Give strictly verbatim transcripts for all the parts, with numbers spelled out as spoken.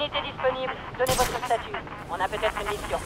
Unité disponible, donnez votre statut. On a peut-être une mission.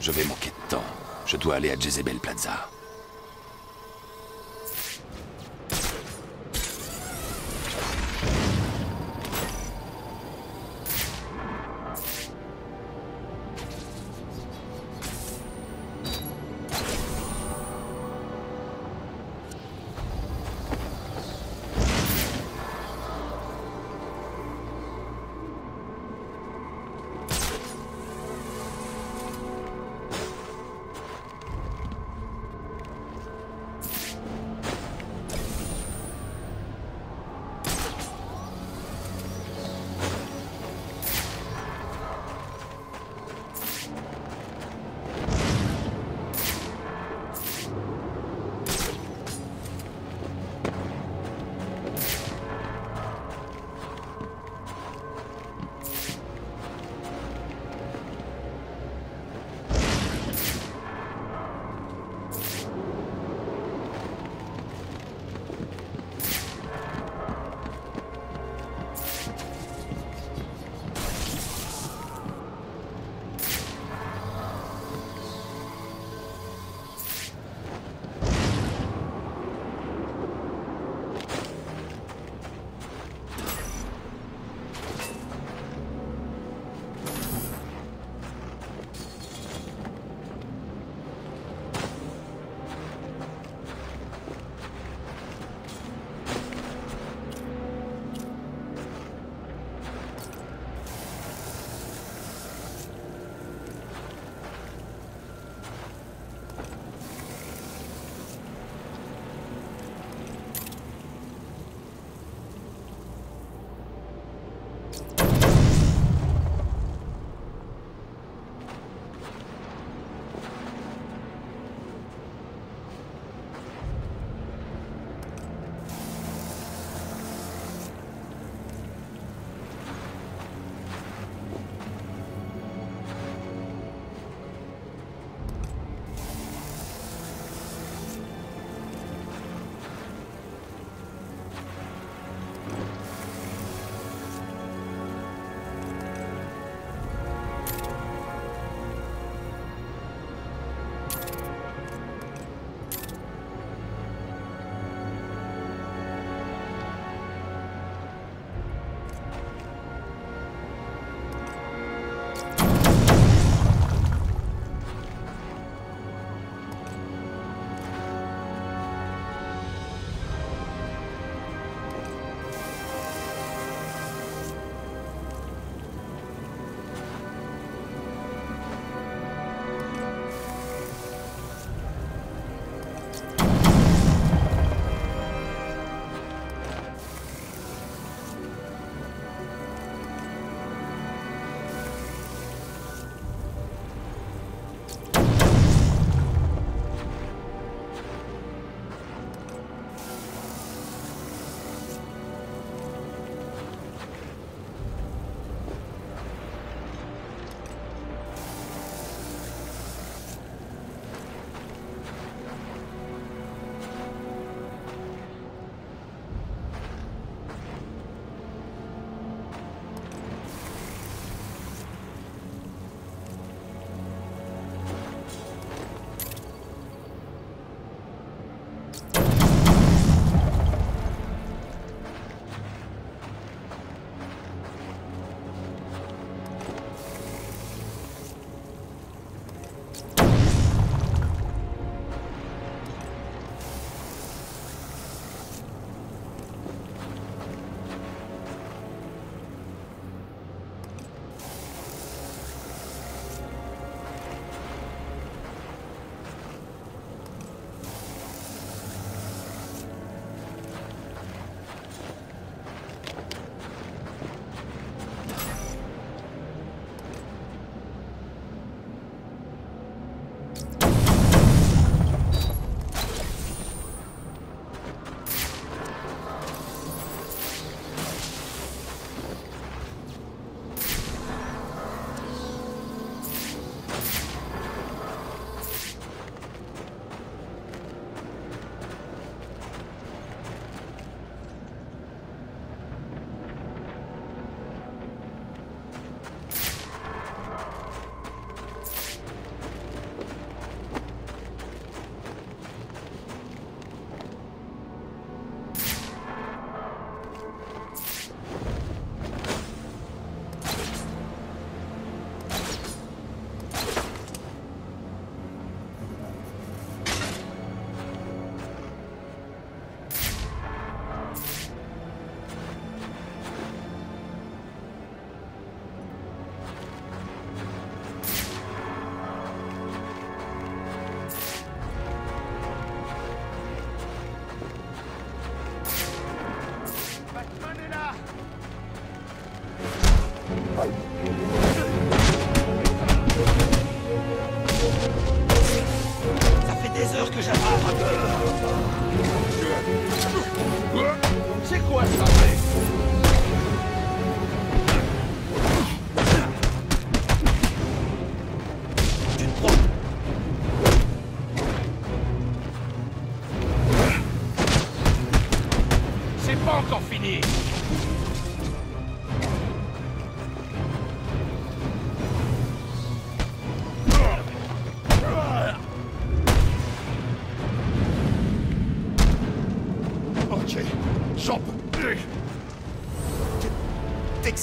Je vais manquer de temps. Je dois aller à Jezebel Plaza.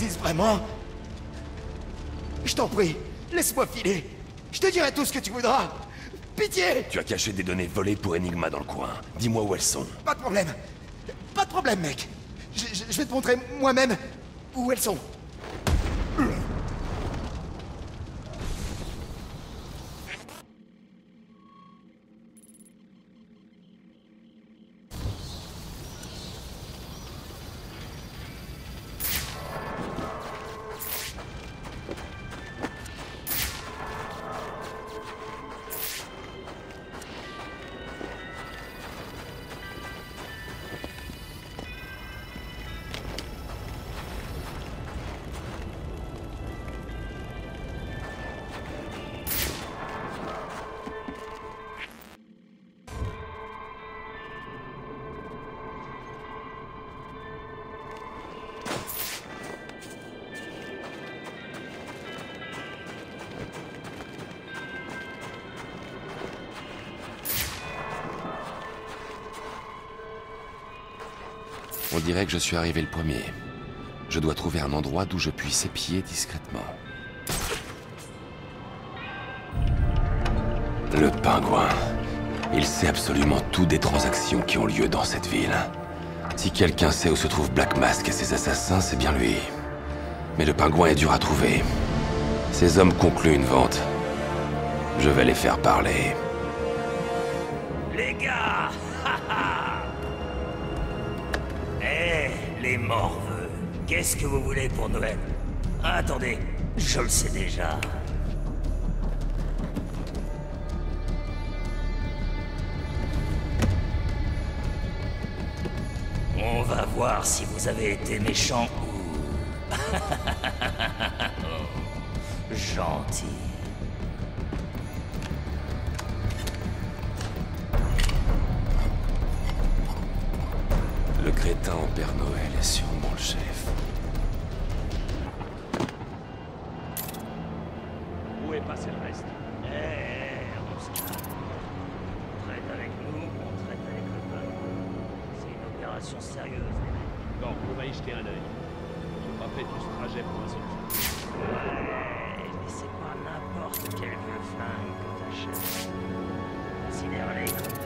précise vraiment? Je t'en prie, laisse-moi filer. Je te dirai tout ce que tu voudras. Pitié! Tu as caché des données volées pour Enigma dans le coin. Dis-moi où elles sont. Pas de problème. Pas de problème, mec. Je, je, je vais te montrer moi-même où elles sont. On dirait que je suis arrivé le premier. Je dois trouver un endroit d'où je puisse épier discrètement. Le pingouin. Il sait absolument tout des transactions qui ont lieu dans cette ville. Si quelqu'un sait où se trouve Black Mask et ses assassins, c'est bien lui. Mais le pingouin est dur à trouver. Ces hommes concluent une vente. Je vais les faire parler. Les gars! Les morveux, qu'est-ce que vous voulez pour Noël? Ah, attendez, je le sais déjà. On va voir si vous avez été méchant ou... gentil. Le crétin en Père Noël est sûrement le chef. Où est passé le reste? Eh, hey, on se calme. On traite avec nous, on traite avec le peuple. C'est une opération sérieuse. Bon, vous m'avez jeté un œil. J'ai pas fait tout ce trajet pour un seul jour. Ouais, mais c'est pas n'importe quel vieux flingue que t'achètes. Considère-les comme des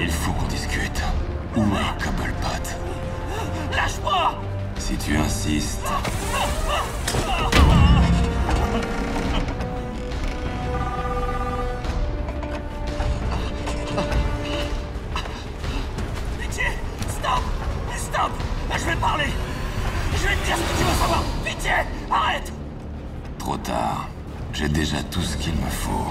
Il faut qu'on discute. Où est Cobblepot? Lâche-moi! Si tu insistes... Pitié! Stop! Stop! Je vais te parler! Je vais te dire ce que tu veux savoir! Pitié! Arrête! Trop tard. J'ai déjà tout ce qu'il me faut.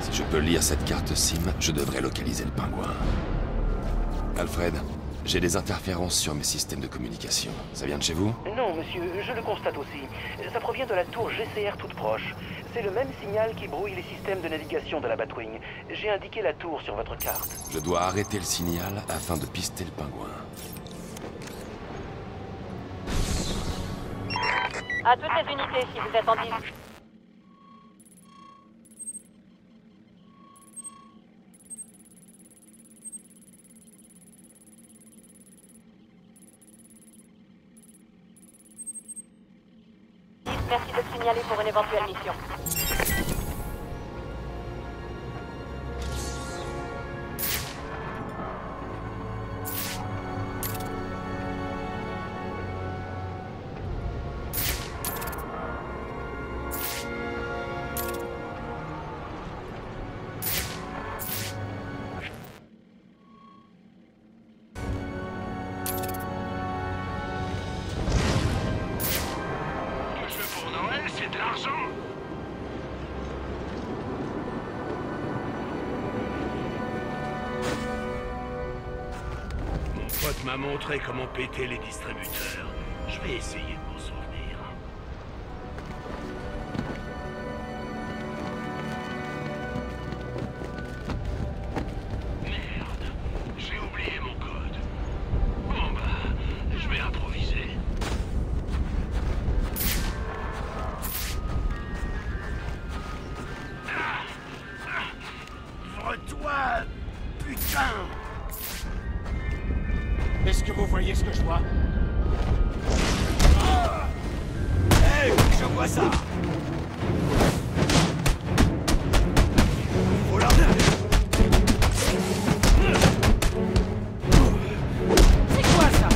Si je peux lire cette carte SIM, je devrais localiser le pingouin. Alfred, j'ai des interférences sur mes systèmes de communication. Ça vient de chez vous? Non, monsieur, je le constate aussi. Ça provient de la tour G C R toute proche. C'est le même signal qui brouille les systèmes de navigation de la Batwing. J'ai indiqué la tour sur votre carte. Je dois arrêter le signal afin de pister le pingouin. À toutes les unités, si vous attendez. Merci de signaler pour une éventuelle mission. M'a montré comment péter les distributeurs. Je vais essayer de m'en souvenir. Merde, j'ai oublié mon code. Bon bah, je vais improviser. Ah, ah, ouvre-toi, putain! Est-ce que vous voyez ce que je vois? Ah! Hé, hey, je vois ça! Oh là là! C'est quoi ça?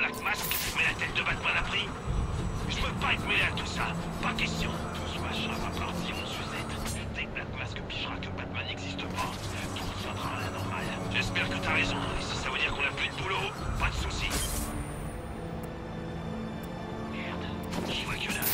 Black Mask, mais la tête de Batman a pris. Je peux pas être mêlé à tout ça, pas question. Tout soit Machin va partir en Suzette. Dès que Black Mask pichera que Batman n'existe pas, tout reviendra à la normale. J'espère que t'as raison, et si ça veut dire qu'on a plus de boulot, pas de soucis. Merde, j'y vois que là.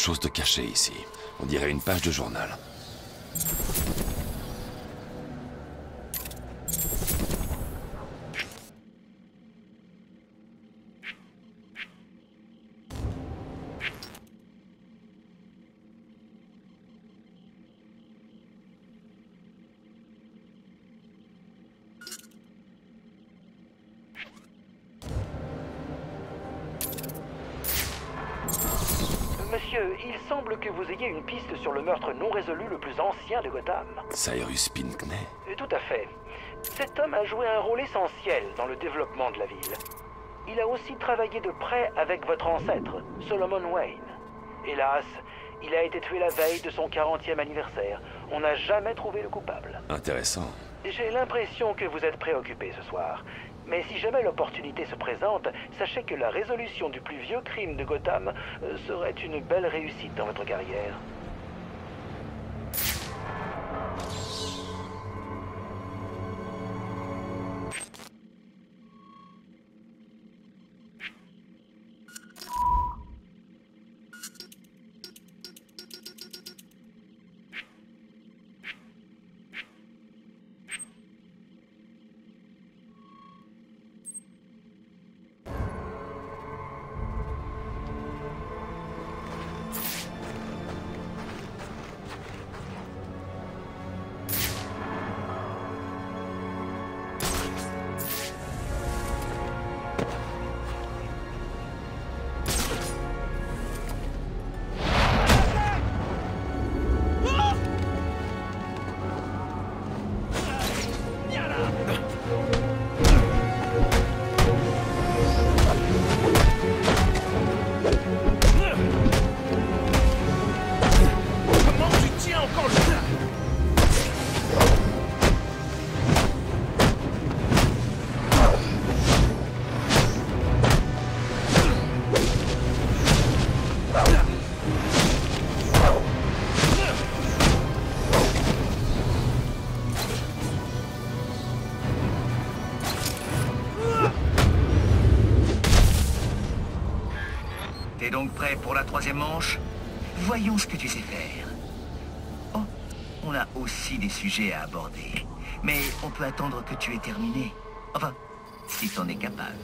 chose de caché ici. On dirait une page de journal. Monsieur, il semble que vous ayez une piste sur le meurtre non résolu le plus ancien de Gotham. Cyrus Pinkney? Tout à fait. Cet homme a joué un rôle essentiel dans le développement de la ville. Il a aussi travaillé de près avec votre ancêtre, Solomon Wayne. Hélas, il a été tué la veille de son quarantième anniversaire. On n'a jamais trouvé le coupable. Intéressant. J'ai l'impression que vous êtes préoccupé ce soir. Mais si jamais l'opportunité se présente, sachez que la résolution du plus vieux crime de Gotham serait une belle réussite dans votre carrière. Donc prêt pour la troisième manche? Voyons ce que tu sais faire. Oh, on a aussi des sujets à aborder. Mais on peut attendre que tu aies terminé. Enfin, si t'en es capable.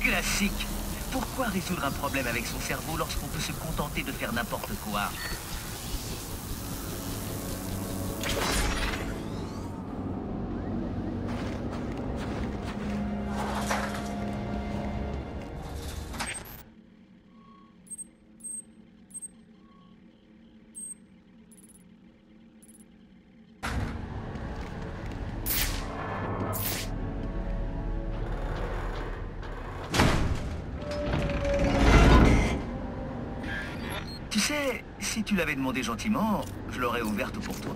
Classique. Pourquoi résoudre un problème avec son cerveau lorsqu'on peut se contenter de faire n'importe quoi? Si tu l'avais demandé gentiment, je l'aurais ouverte pour toi.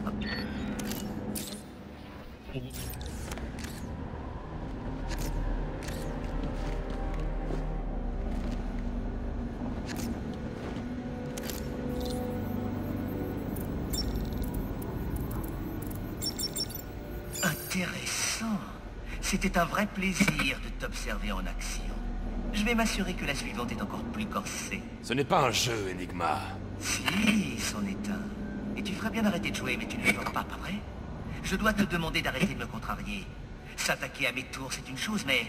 Intéressant. C'était un vrai plaisir de t'observer en action. Je vais m'assurer que la suivante est encore plus corsée. Ce n'est pas un jeu, Enigma. Si, c'en est un. Et tu ferais bien d'arrêter de jouer, mais tu ne le vois pas, pas vrai? Je dois te demander d'arrêter de me contrarier. S'attaquer à mes tours, c'est une chose, mais...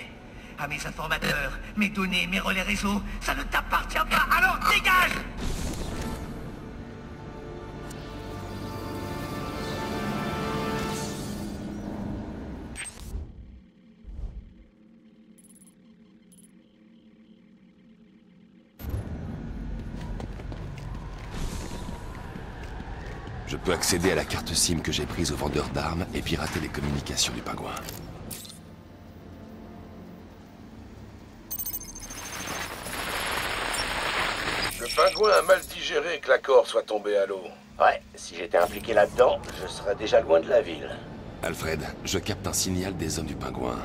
à mes informateurs, mes données, mes relais réseaux, ça ne t'appartient pas, alors dégage! Je peux accéder à la carte SIM que j'ai prise au vendeur d'armes et pirater les communications du pingouin. Je passe moins mal digéré que l'accord soit tombé à l'eau. Ouais, si j'étais impliqué là-dedans, je serais déjà loin de la ville. Alfred, je capte un signal des hommes du Pingouin,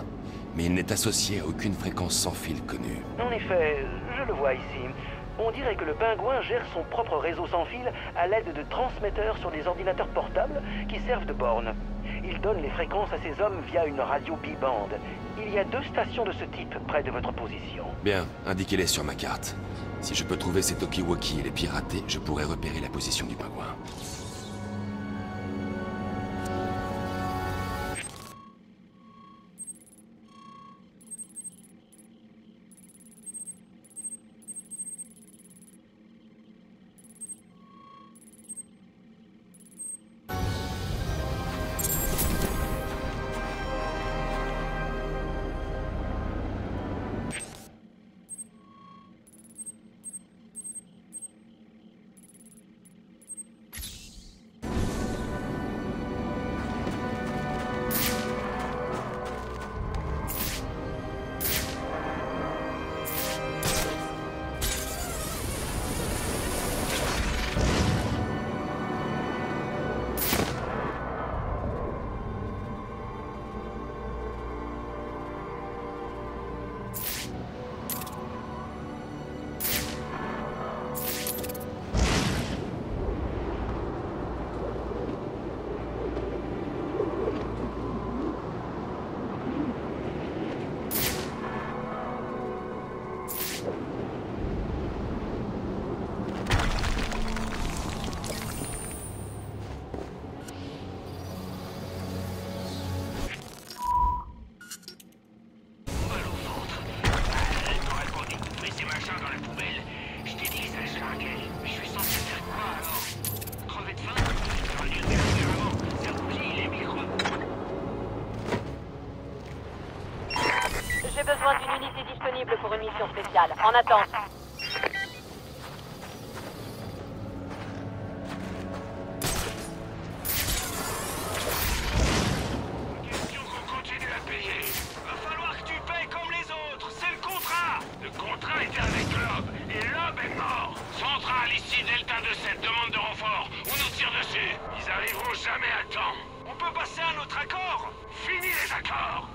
mais il n'est associé à aucune fréquence sans fil connue. En effet, je le vois ici. On dirait que le Pingouin gère son propre réseau sans fil à l'aide de transmetteurs sur des ordinateurs portables qui servent de bornes. Il donne les fréquences à ses hommes via une radio bi-bande. Il y a deux stations de ce type près de votre position. Bien, indiquez-les sur ma carte. Si je peux trouver ces talkie-walkie et les pirater, je pourrais repérer la position du Pingouin. Spéciale. En attente. Question qu'on continue à payer. Va falloir que tu payes comme les autres. C'est le contrat. Le contrat était avec l'Ob. Et l'Ob est mort. Central ici, Delta vingt-sept, demande de renfort. On nous tire dessus. Ils arriveront jamais à temps. On peut passer à un autre accord? Fini les accords.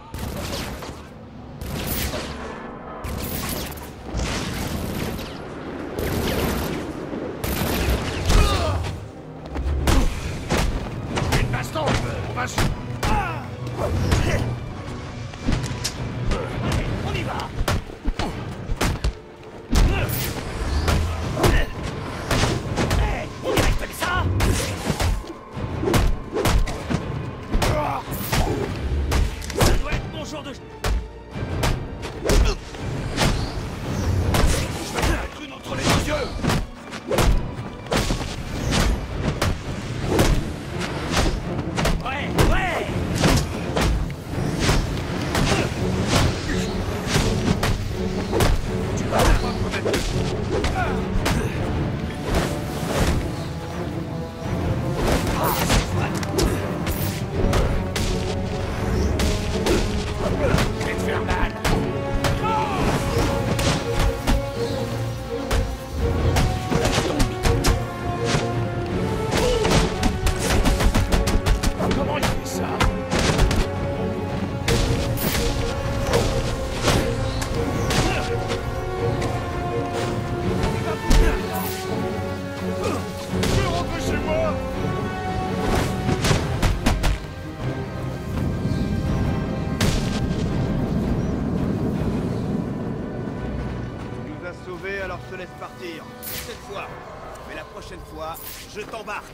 Je t'embarque.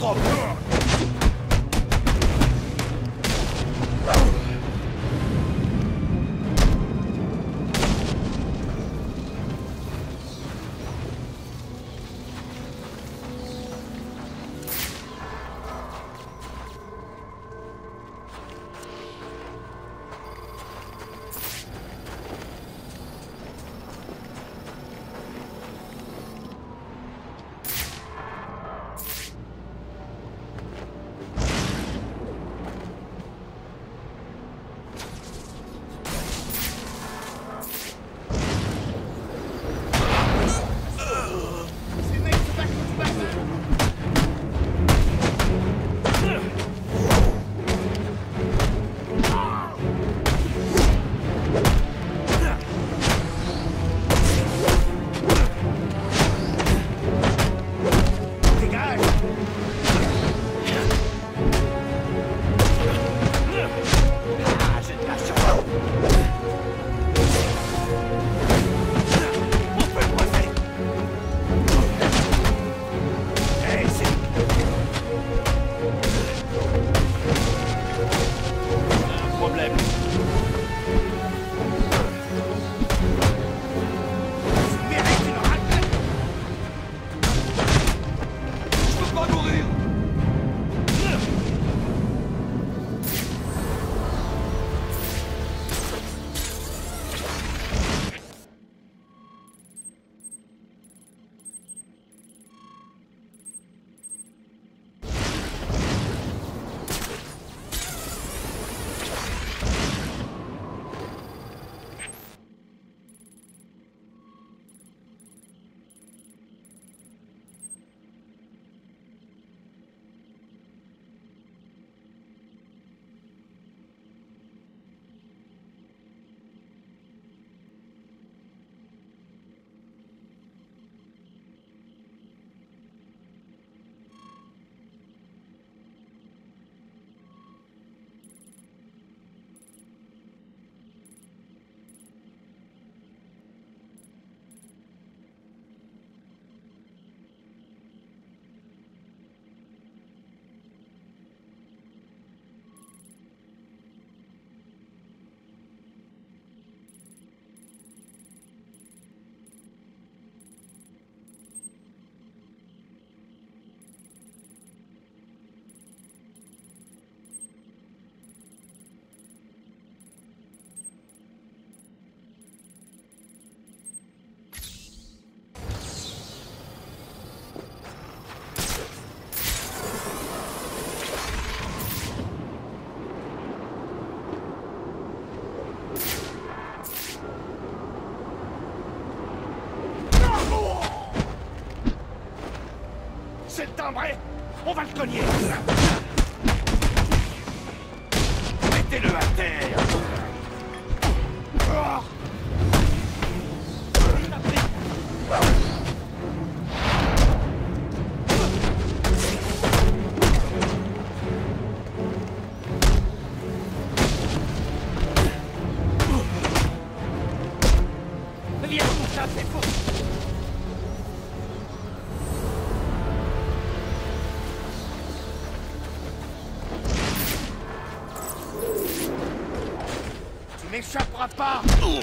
propre. On va le cogner. Mettez-le à terre. Viens, mon chat, c'est faux. N'échappera pas. Oh.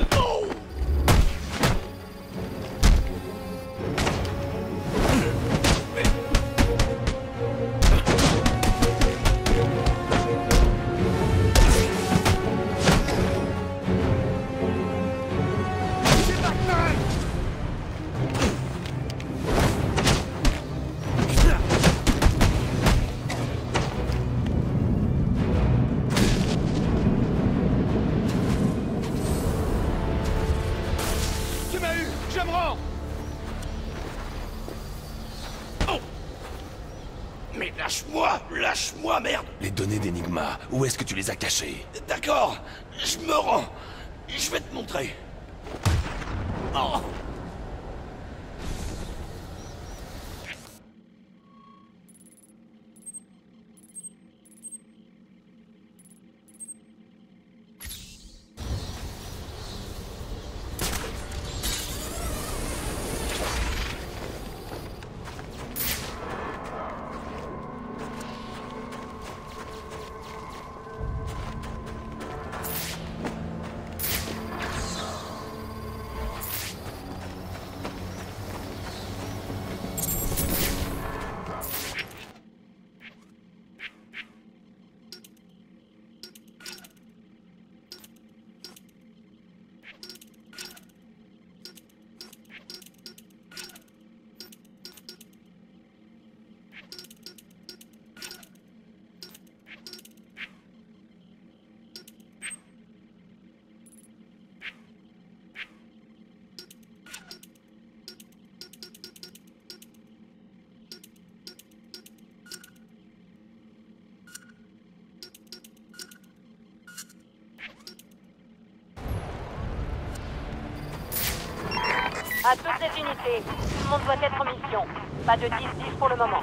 Lâche-moi! Lâche-moi, merde! Les données d'Enigma, où est-ce que tu les as cachées? D'accord, je me rends. Je vais te montrer. Oh. À toutes les unités, tout le monde doit être en mission. Pas de dix dix pour le moment.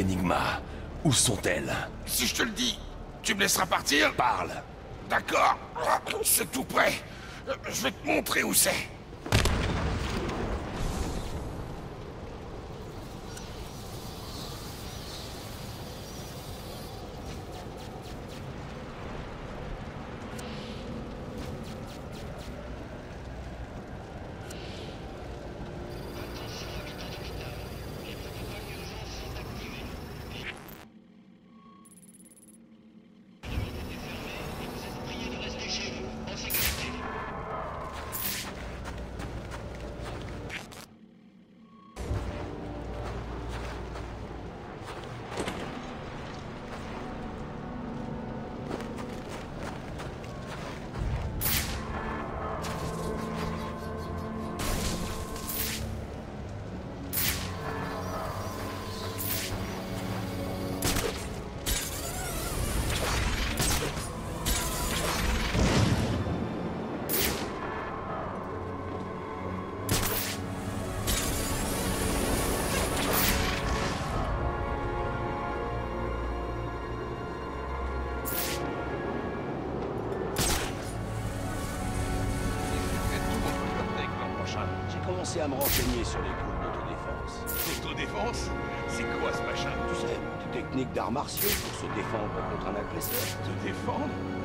Enigma, où sont-elles? Si je te le dis, tu me laisseras partir? Parle. D'accord, c'est tout prêt. Je vais te montrer où c'est. À me renseigner sur les cours d'autodéfense. Autodéfense? C'est quoi ce machin? Tu sais, des techniques d'arts martiaux pour se défendre contre un agresseur. Se défendre?